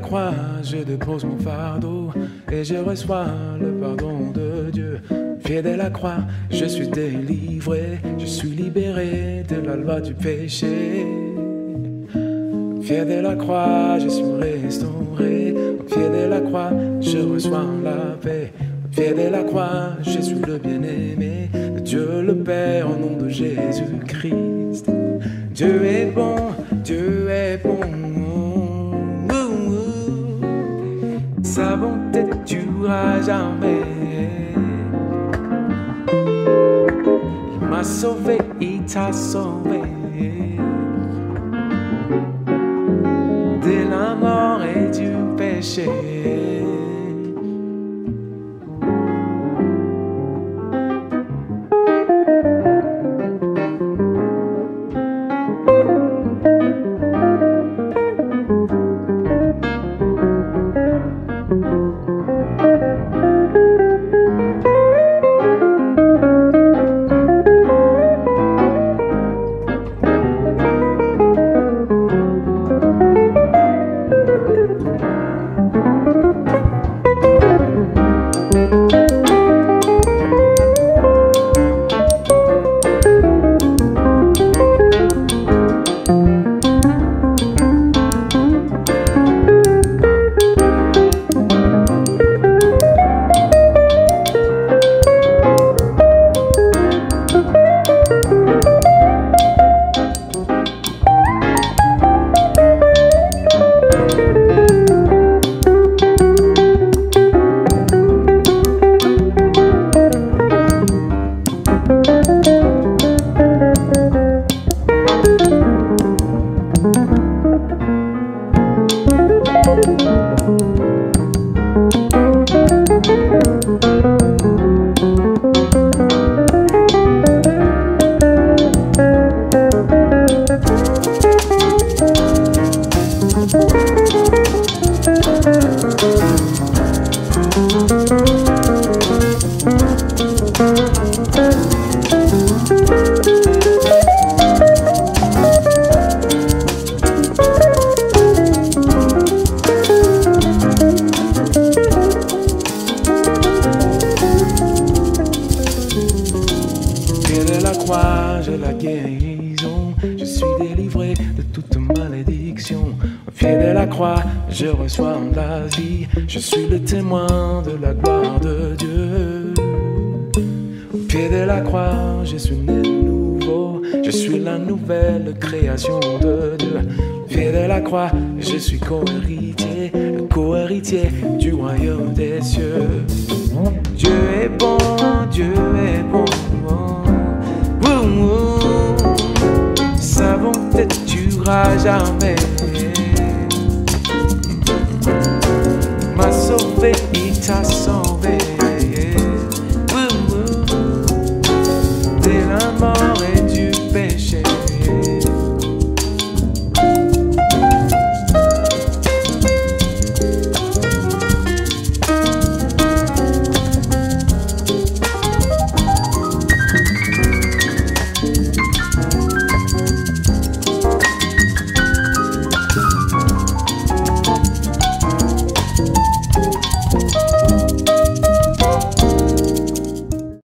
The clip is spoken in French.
la croix, je dépose mon fardeau et je reçois le pardon de Dieu. Fidèle à la croix, je suis délivré, je suis libéré de la loi du péché. Fidèle à la croix, je suis restauré. Fidèle à la croix, je reçois la paix. Fidèle à la croix, je suis le bien-aimé de Dieu le Père, au nom de Jésus-Christ. Dieu est bon, Dieu est bon. Sa bonté ne durera jamais. Il m'a sauvé, il t'a sauvé. De la mort et du péché. J'ai la guérison, je suis délivré de toute malédiction. Fidèle à la croix, je reçois la vie, je suis le témoin de la gloire de Dieu. Fidèle à la croix, je suis né de nouveau, je suis la nouvelle création de Dieu. Fidèle à la croix, je suis co-héritier, le co-héritier du royaume des cieux. Dieu est bon, Dieu est bon. Sa bonté ne durera jamais. Il m'a sauvé, il t'a sauvé.